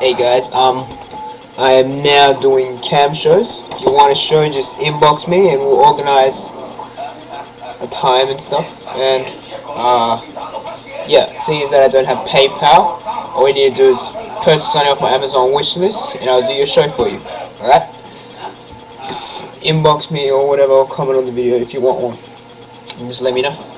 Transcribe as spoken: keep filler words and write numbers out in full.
Hey guys, um, I am now doing cam shows. If you want a show, just inbox me and we'll organize a time and stuff. And, uh, yeah, seeing that I don't have PayPal, all you need to do is purchase something off my Amazon wishlist and I'll do your show for you. Alright? Just inbox me or whatever, or comment on the video if you want one. And just let me know.